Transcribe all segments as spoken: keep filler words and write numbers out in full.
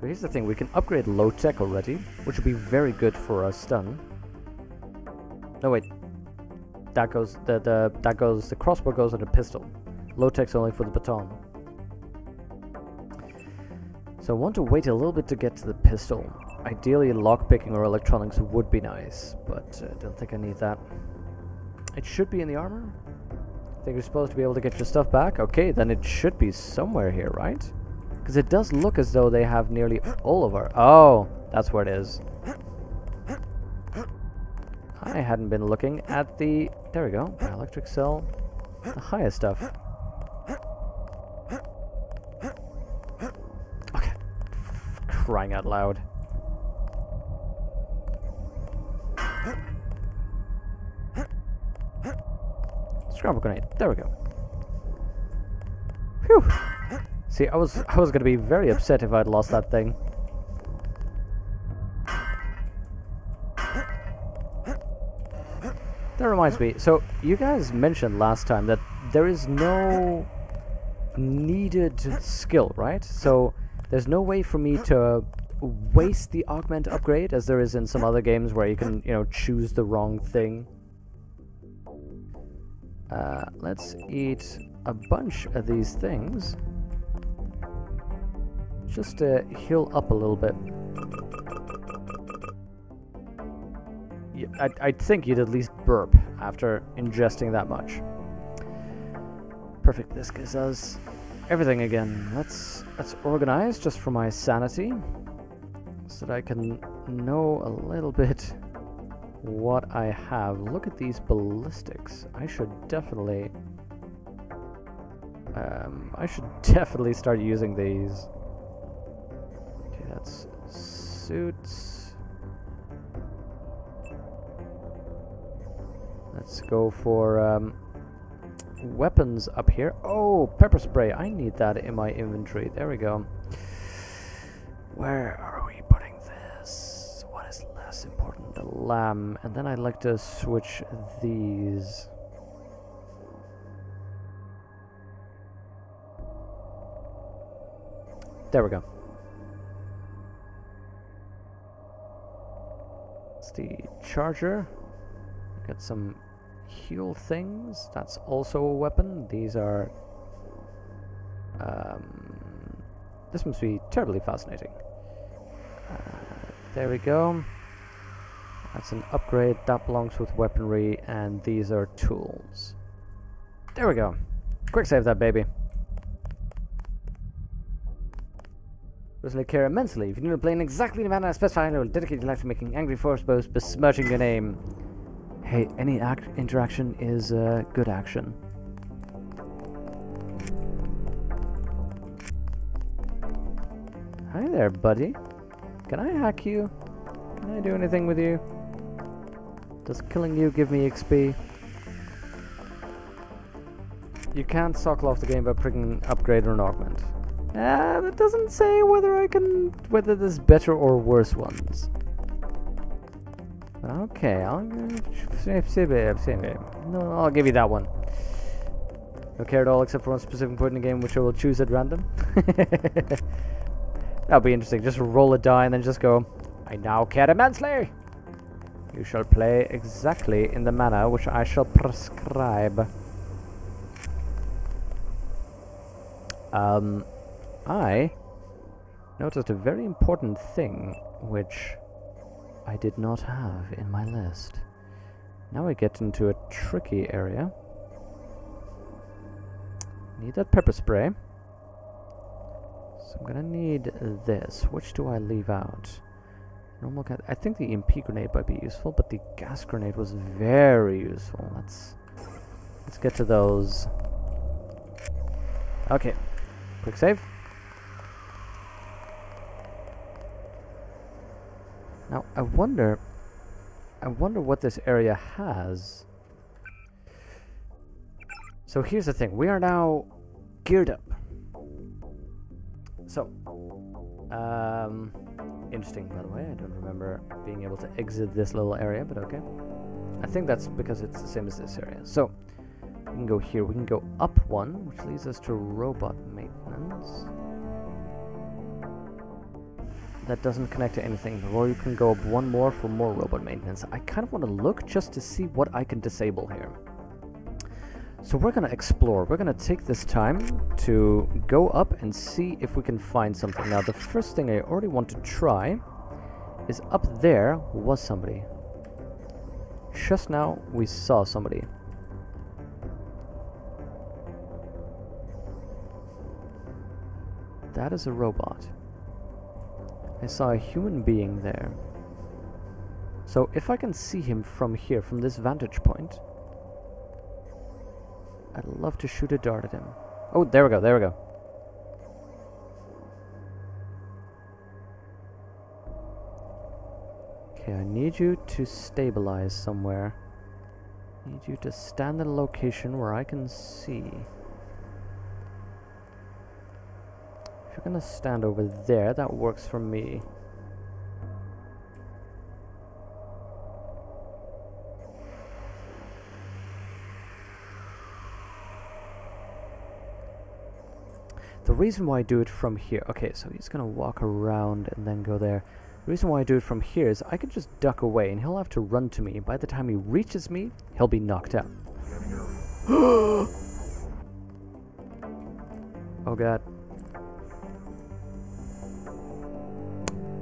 So here's the thing, we can upgrade low tech already, which would be very good for our stun. No wait, that goes the, the that goes the crossbow goes on the pistol. Low tech's only for the baton. So I want to wait a little bit to get to the pistol. Ideally, lockpicking or electronics would be nice, but I uh, don't think I need that. It should be in the armor. I think you're supposed to be able to get your stuff back. Okay, then it should be somewhere here, right? Because it does look as though they have nearly all of our... Oh, that's where it is. I hadn't been looking at the... There we go. Electric cell. The highest stuff. Okay. F- crying out loud. Scramble grenade. There we go. Phew. See, I was I was gonna be very upset if I'd lost that thing. That reminds me. So you guys mentioned last time that there is no needed skill, right? So there's no way for me to waste the augment upgrade, as there is in some other games where you can, you know, choose the wrong thing. Uh, let's eat a bunch of these things, just to heal up a little bit. Yeah, I, I think you'd at least burp after ingesting that much. Perfect, this gives us everything again. Let's, let's organize just for my sanity, so that I can know a little bit what I have. Look at these ballistics. I should definitely um, I should definitely start using these. Okay, that's suits. Let's go for um, weapons up here. Oh, pepper spray. I need that in my inventory. There we go. Where are we putting this? Less important, the lamb, and then I'd like to switch these. There we go. It's the charger. Got some heal things. That's also a weapon. These are. Um, this must be terribly fascinating. Uh, there we go. That's an upgrade that belongs with weaponry, and these are tools. There we go. Quick save that baby. Personally care immensely. If you need to play in exactly the manner I specified, I will dedicate your life to making angry force bows besmirching your name. Hey, any act interaction is uh, good action. Hi there, buddy. Can I hack you? Can I do anything with you? Does killing you give me X P? You can't sockle off the game by pricking upgrade or an augment. Ah, uh, that doesn't say whether I can... whether there's better or worse ones. Okay, I'll... No, I'll give you that one. No care at all except for one specific point in the game which I will choose at random. That'll be interesting. Just roll a die and then just go... I now care immensely! You shall play exactly in the manner which I shall prescribe. Um, I noticed a very important thing which I did not have in my list. Now we get into a tricky area. Need that pepper spray. So I'm gonna need this. Which do I leave out? Normal gas. I think the E M P grenade might be useful, but the gas grenade was very useful. Let's let's get to those. Okay, quick save. Now I wonder, I wonder what this area has. So here's the thing: we are now geared up. So, um. Interesting, by the way, I don't remember being able to exit this little area, but okay. I think that's because it's the same as this area. So, we can go here, we can go up one, which leads us to robot maintenance. that doesn't connect to anything, or you can go up one more for more robot maintenance. I kind of want to look just to see what I can disable here. So we're going to explore. We're going to take this time to go up and see if we can find something. Now, the first thing I already want to try is up there was somebody. Just now, we saw somebody. That is a robot. I saw a human being there. So if I can see him from here, from this vantage point, I'd love to shoot a dart at him. Oh, there we go, there we go. Okay, I need you to stabilize somewhere. I need you to stand at a location where I can see. If you're gonna stand over there, that works for me. The reason why I do it from here... Okay, so he's gonna walk around and then go there. The reason why I do it from here is I can just duck away and he'll have to run to me. By the time he reaches me, he'll be knocked out. Oh god.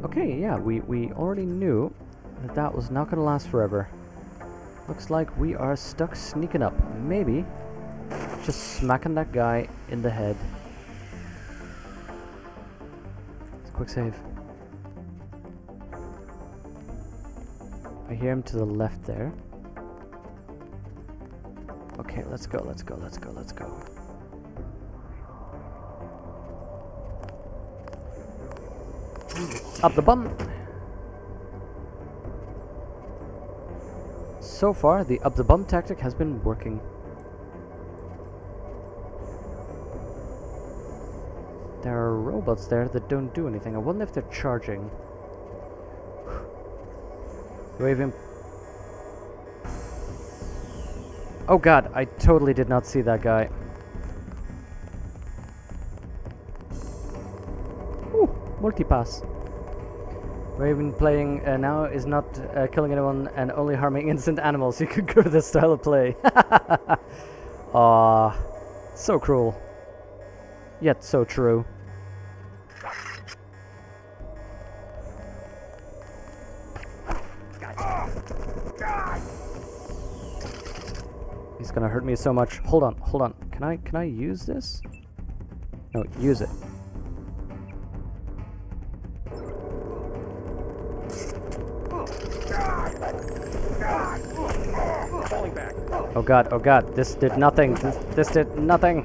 Okay, yeah, we, we already knew that that was not going to last forever. Looks like we are stuck sneaking up. Maybe just smacking that guy in the head. Let's quick save. I hear him to the left there. Okay, let's go, let's go, let's go, let's go. Up the bum! So far, the up the bum tactic has been working. There are robots there that don't do anything. I wonder if they're charging. Wave him. Oh god, I totally did not see that guy. Ooh, multi-pass. Raven playing uh, now is not uh, killing anyone and only harming innocent animals. You could go to this style of play. Aww, so cruel. Yet so true. He's gonna hurt me so much. Hold on, hold on. Can I, can I use this? No, use it. Oh god, oh god, this did nothing, this, this did nothing.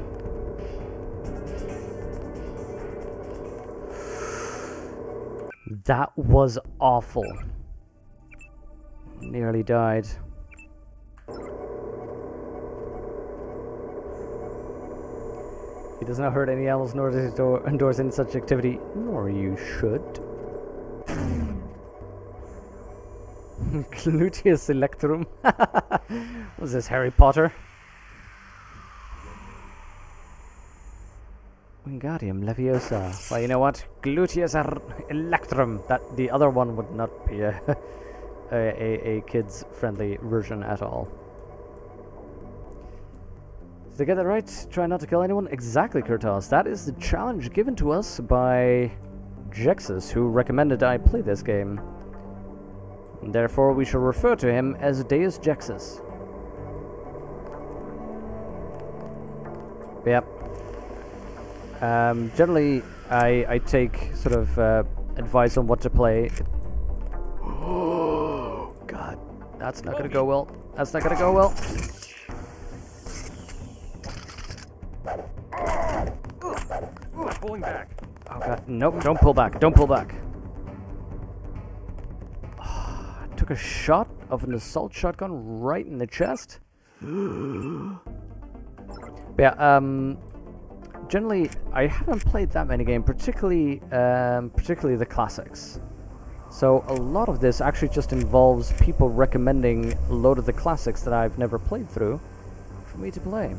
That was awful. Nearly died. He does not hurt any animals, nor does he endorse any such activity, nor you should. Glutius Electrum. Was this Harry Potter? Wingardium Leviosa. Well, you know what? Glutius Electrum. That the other one would not be a a, a, a kids friendly version at all. Did I get that right? Try not to kill anyone? Exactly, Kurtos. That is the challenge given to us by Jexus, who recommended I play this game. Therefore, we shall refer to him as Deus Jexus. Yep. Um, generally, I, I take sort of uh, advice on what to play. Oh, God. That's not gonna go well. That's not gonna go well. Pulling back. Oh, God. Nope, don't pull back. Don't pull back. Took a shot of an assault shotgun right in the chest. Yeah, um, generally I haven't played that many games, particularly, um, particularly the classics. So a lot of this actually just involves people recommending a load of the classics that I've never played through for me to play.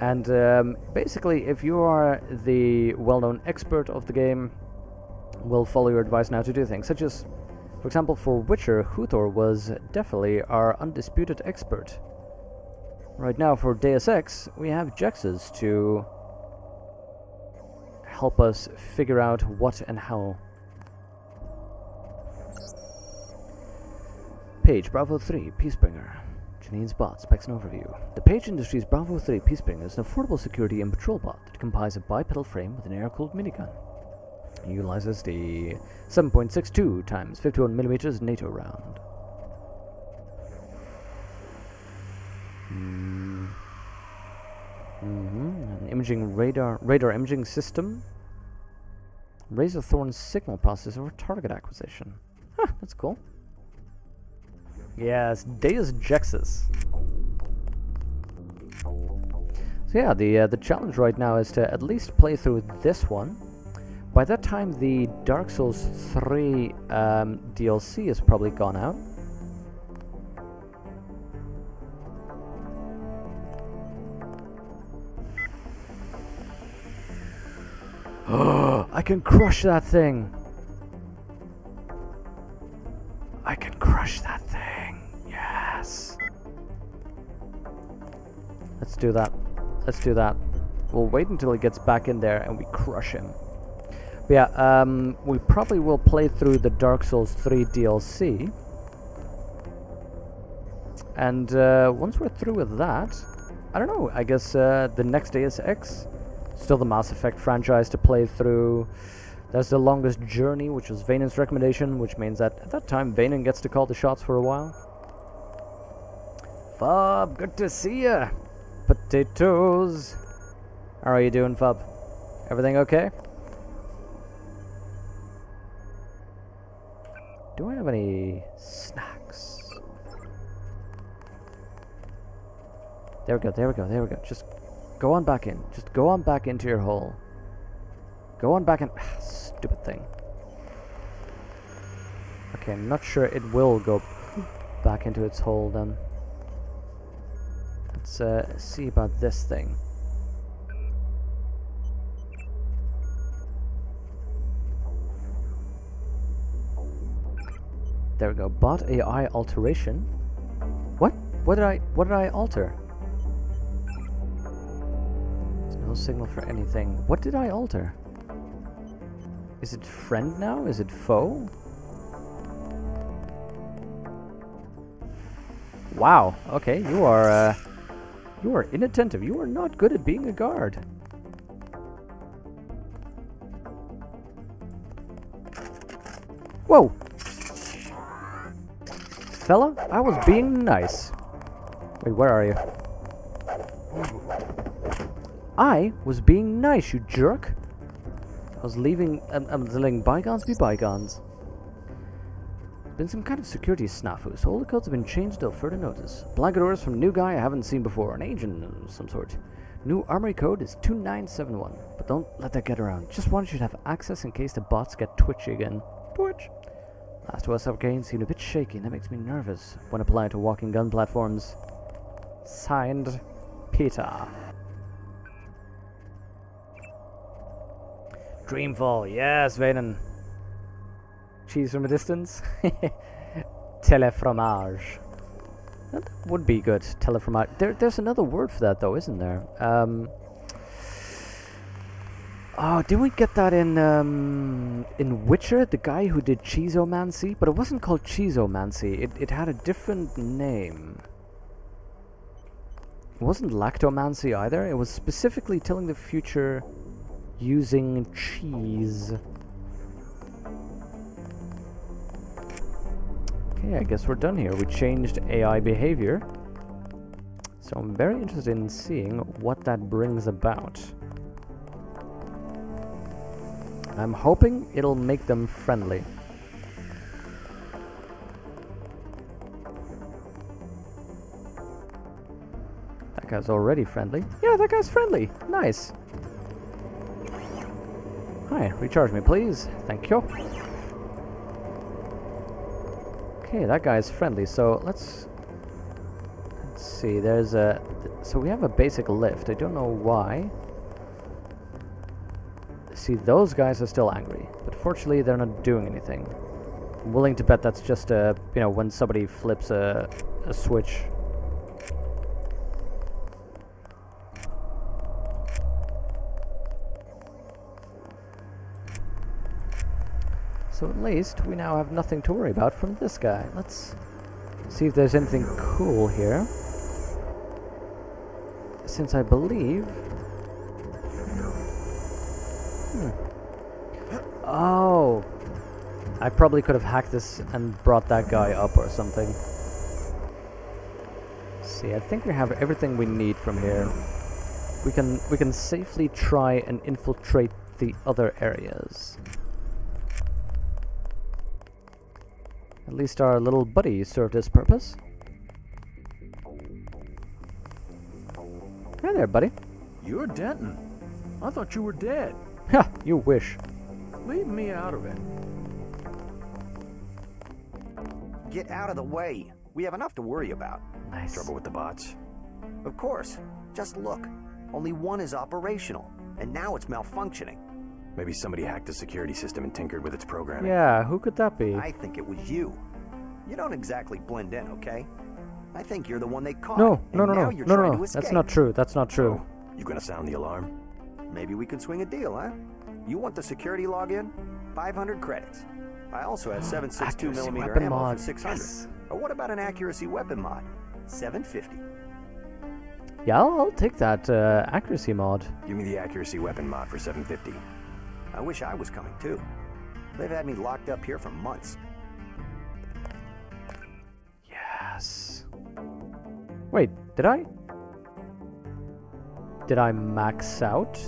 And um, basically, if you are the well-known expert of the game, will follow your advice now to do things, such as, for example, for Witcher, Huthor was definitely our undisputed expert. Right now, for Deus Ex, we have Jexus to help us figure out what and how. Page, Bravo three, Peacebringer. Janine's bot, specs and overview. The Page Industries Bravo three Peacebringer is an affordable security and patrol bot that combines a bipedal frame with an air-cooled minigun. It utilizes the seven point six two times fifty-one millimeter NATO round. Mm. Mm-hmm. An imaging radar radar imaging system. Razorthorn signal processor for target acquisition. Huh, that's cool. Yes, Deus Jexus. So yeah, the uh, the challenge right now is to at least play through this one. By that time, the Dark Souls three um, D L C has probably gone out. I can crush that thing! I can crush that thing! Yes! Let's do that. Let's do that. We'll wait until he gets back in there and we crush him. But yeah, um, we probably will play through the Dark Souls three D L C. And uh, once we're through with that, I don't know, I guess uh, the next Deus Ex, still the Mass Effect franchise to play through. There's The Longest Journey, which was Vaynon's recommendation, which means that at that time, Vaynon gets to call the shots for a while. Fub, good to see ya! Potatoes! How are you doing, Fub? Everything okay? Do I have any snacks? There we go, there we go, there we go. Just go on back in. Just go on back into your hole. Go on back in. Ah, stupid thing. Okay, I'm not sure it will go back into its hole then. Let's uh, see about this thing. There we go. Bot A I alteration. What? What did I? What did I alter? There's no signal for anything. What did I alter? Is it friend now? Is it foe? Wow. Okay, you are. Uh, you are inattentive. You are not good at being a guard. Whoa. Fella, I was being nice. Wait, where are you? I was being nice, you jerk. I was leaving. Um, I'm letting bygones be bygones. Been some kind of security snafu, so all the codes have been changed till further notice. Blanket orders from new guy I haven't seen before, an agent of some sort. New armory code is two nine seven one, but don't let that get around. Just wanted you to have access in case the bots get twitchy again. Twitch. Last O S F gain seemed a bit shaky, and that makes me nervous when applying to walking gun platforms. Signed, Peter. Dreamfall, yes, Vaynon. Cheese from a distance. Telefromage. That would be good, telefromage. There, there's another word for that, though, isn't there? Um, Oh, did we get that in um, in Witcher? The guy who did cheesomancy, but it wasn't called cheesomancy. It it had a different name. It wasn't lactomancy either. It was specifically telling the future using cheese. Okay, I guess we're done here. We changed A I behavior, so I'm very interested in seeing what that brings about. I'm hoping it'll make them friendly. That guy's already friendly. Yeah, that guy's friendly. Nice. Hi, recharge me, please. Thank you. Okay, that guy's friendly. So let's let's see. There's a so we have a basic lift. I don't know why. See, those guys are still angry, but fortunately they're not doing anything. I'm willing to bet that's just a, you know, when somebody flips a, a switch. So at least we now have nothing to worry about from this guy. Let's see if there's anything cool here. Since I believe... Hmm. Oh! I probably could have hacked this and brought that guy up or something. See, I think we have everything we need from here. We can we can safely try and infiltrate the other areas. At least our little buddy served his purpose. Hey there, buddy. You're Denton. I thought you were dead. Ha! You wish. Leave me out of it. Get out of the way. We have enough to worry about. Nice. Trouble with the bots? Of course. Just look. Only one is operational, and now it's malfunctioning. Maybe somebody hacked the security system and tinkered with its programming. Yeah, who could that be? I think it was you. You don't exactly blend in, okay? I think you're the one they caught. No, no, no, no, no, no, no. That's not true. That's not true. Oh, you gonna sound the alarm? Maybe we can swing a deal, huh? You want the security login? five hundred credits. I also have seven sixty-two millimeter ammo mod. For six hundred. Yes. Or what about an accuracy weapon mod? seven fifty. Yeah, I'll, I'll take that uh, accuracy mod. Give me the accuracy weapon mod for seven fifty. I wish I was coming too. They've had me locked up here for months. Yes. Wait, did I? Did I max out?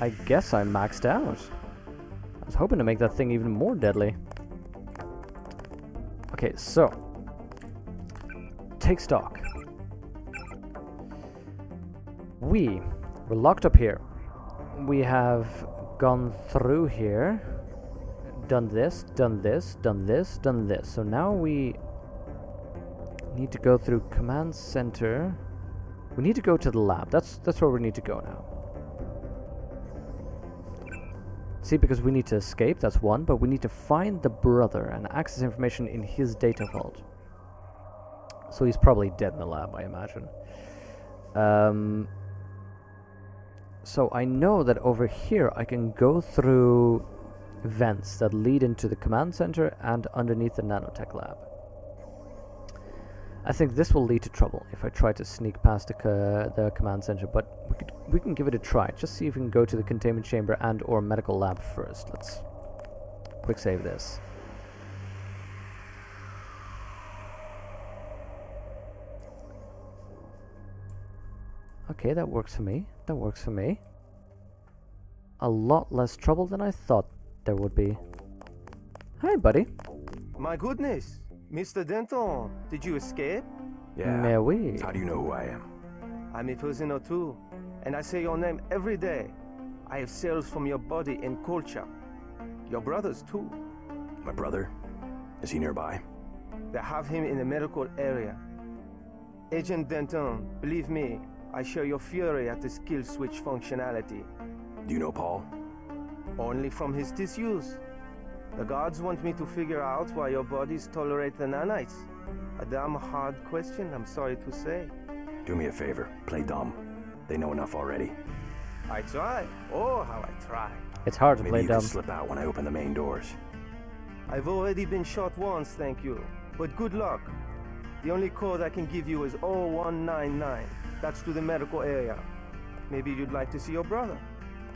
I guess I maxed out. I was hoping to make that thing even more deadly. Okay, so. Take stock. We were locked up here. We have gone through here. Done this, done this, done this, done this. So now we need to go through command center. We need to go to the lab. That's, that's where we need to go now. See, because we need to escape, that's one, but we need to find the brother and access information in his data vault. So he's probably dead in the lab, I imagine. Um, so I know that over here I can go through vents that lead into the command center and underneath the nanotech lab. I think this will lead to trouble if I try to sneak past the, uh, the command center, but we, could, we can give it a try. Just see if we can go to the containment chamber and or medical lab first. Let's quick save this. Okay, that works for me. That works for me. A lot less trouble than I thought there would be. Hi, buddy. My goodness. Mister Denton, did you escape? Yeah. Mary. How do you know who I am? I'm a prisoner too, and I say your name every day. I have cells from your body and culture. Your brother's too. My brother? Is he nearby? They have him in the medical area. Agent Denton, believe me, I share your fury at this kill switch functionality. Do you know Paul? Only from his disuse. The gods want me to figure out why your bodies tolerate the nanites. A damn hard question, I'm sorry to say. Do me a favor, play dumb. They know enough already. I try. Oh, how I try. It's hard to Maybe play you dumb. Can slip out when I open the main doors. I've already been shot once, thank you. But good luck. The only code I can give you is oh one nine nine. That's to the medical area. Maybe you'd like to see your brother.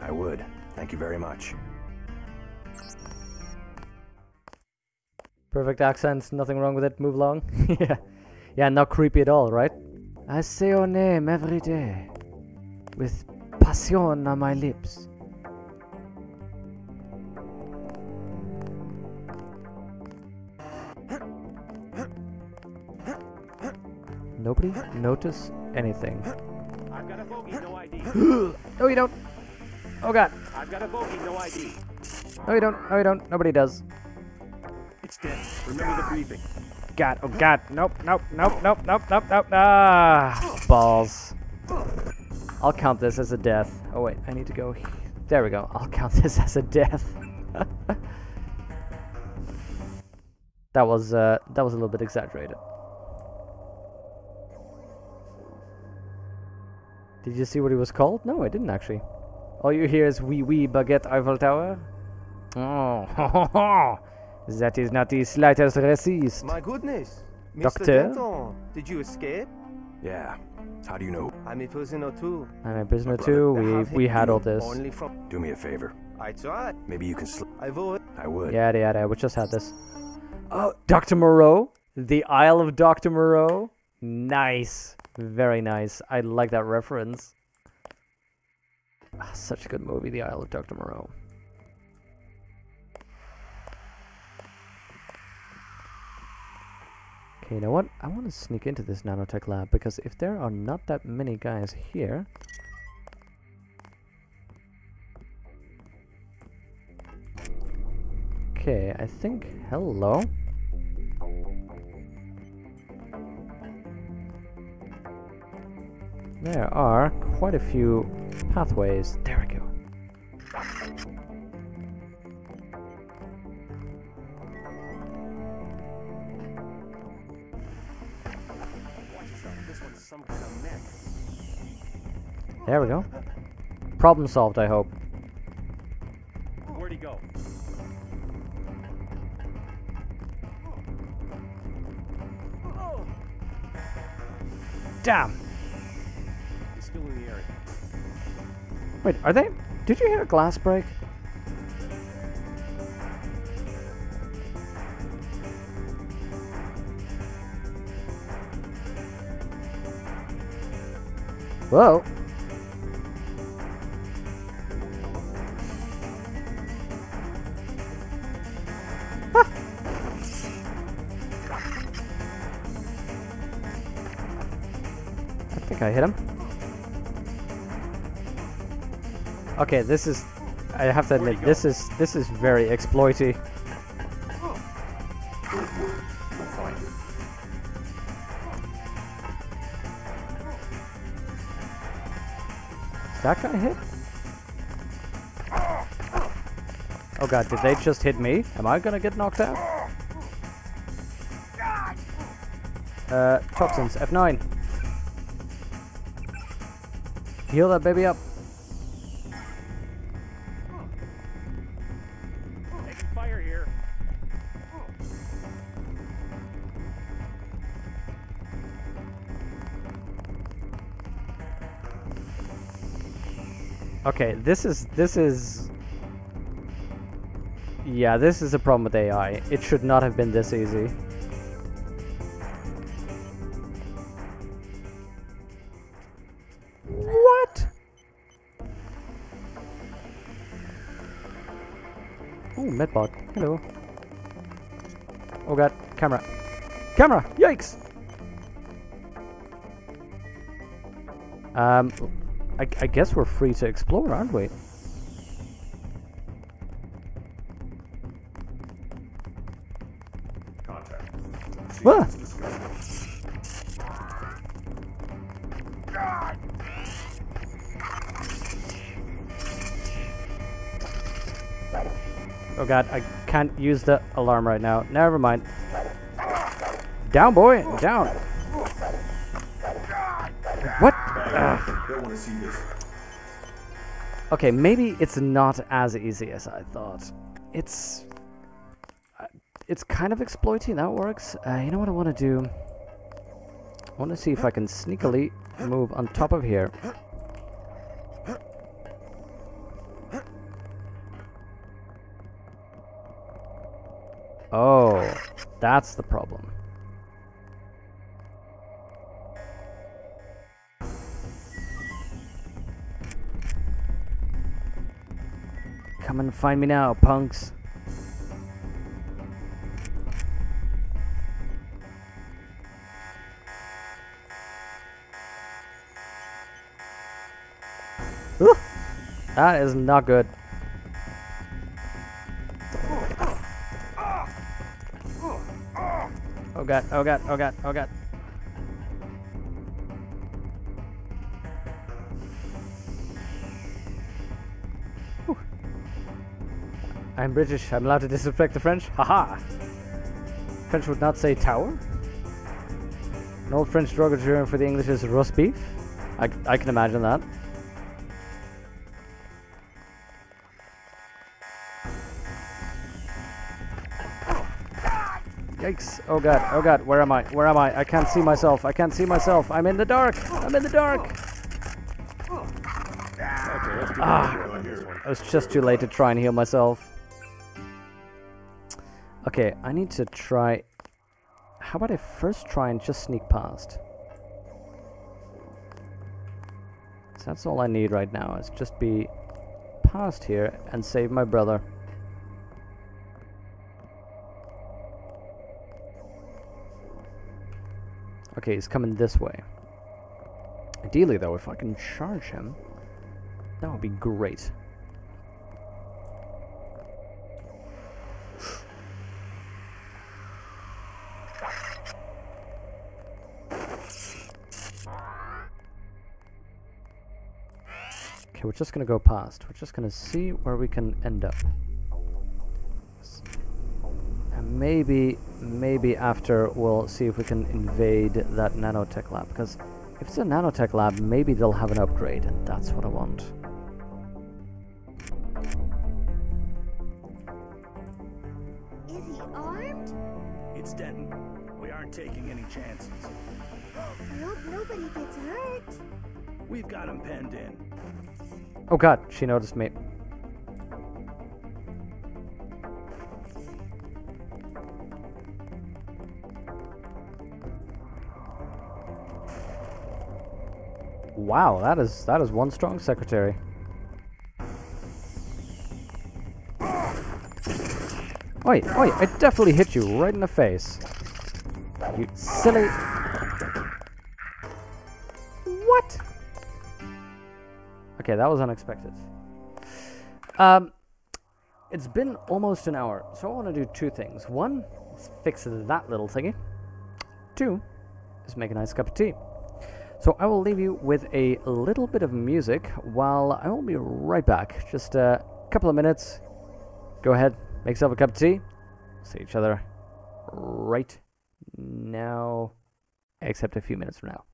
I would. Thank you very much. Perfect accents, nothing wrong with it, move along. Yeah, yeah, not creepy at all, right? I say your name every day, with passion on my lips. Nobody notice anything. I've got a bogey, no I D. No, you don't. Oh, God. I've got a bogey, no I D. No, you don't. No, you don't. Nobody does. Dead. Remember the breathing. God, oh God, nope, nope, nope, nope, nope, nope, nope, ah, balls. I'll count this as a death. Oh wait, I need to go. There we go. I'll count this as a death. That was uh, that was a little bit exaggerated. Did you see what he was called? No, I didn't actually. All you hear is wee wee baguette Eiffel Tower. Oh, ho, ho, ho. That is not the slightest resist. My goodness, Mister Denton, did you escape? Yeah. How do you know? I'm a prisoner too. I'm a prisoner too. We we had all this. Do me a favor. I tried. Maybe you can slip. I would. I would. Yeah, yeah, yeah. We just had this. Oh, Doctor Moreau, the Isle of Doctor Moreau. Nice, very nice. I like that reference. Oh, such a good movie, The Isle of Doctor Moreau. You know what? I want to sneak into this nanotech lab, because if there are not that many guys here... Okay, I think... Hello? There are quite a few pathways. There we go. There we go. Problem solved, I hope. Where'd he go? Damn! He's still in the area. Wait, are they? Did you hear a glass break? Whoa! I hit him. Okay, this is, I have to admit, this is this is very exploity. Is that guy hit? Oh god, did they just hit me? Am I gonna get knocked out? Uh, toxins, F nine. Heal that baby up. Taking fire here. Okay, this is this is yeah, this is a problem with A I. It should not have been this easy. Medbot, hello. Oh god, camera. Camera! Yikes! Um, I, I guess we're free to explore, aren't we? Contact. Ah! Oh god, I can't use the alarm right now. Never mind. Down, boy! Down! What? Ugh. Okay, maybe it's not as easy as I thought. It's... Uh, it's kind of exploiting, that works. Uh, you know what I want to do? I want to see if I can sneakily move on top of here. Oh, that's the problem. Come and find me now, punks. Ooh, that is not good. Oh god, oh god, oh god, oh god. I'm British. I'm allowed to disrespect the French. Haha! French would not say tower. An old French derogatory for the English is roast beef. I, I can imagine that. Yikes. Oh god. Oh god. Where am I? Where am I? I can't see myself. I can't see myself. I'm in the dark. I'm in the dark. Ah, I was just too late to try and heal myself. Okay, I need to try... How about I first try and just sneak past? So that's all I need right now, is just be past here and save my brother. Okay, he's coming this way. Ideally though, if I can charge him, that would be great. Okay, we're just gonna go past. We're just gonna see where we can end up. And maybe, maybe after we'll see if we can invade that nanotech lab. Because if it's a nanotech lab, maybe they'll have an upgrade, and that's what I want. It's deadened. We aren't taking any chances. Nope, nobody gets hurt. We've got him penned in. Oh god, she noticed me. Wow, that is that is one strong secretary. Oi, oi, I definitely hit you right in the face. You silly... What? Okay, that was unexpected. Um, it's been almost an hour, so I want to do two things. One, is fix that little thingy. Two, is make a nice cup of tea. So I will leave you with a little bit of music while I will be right back. Just a couple of minutes. Go ahead. Make yourself a cup of tea. See each other right now, except a few minutes from now.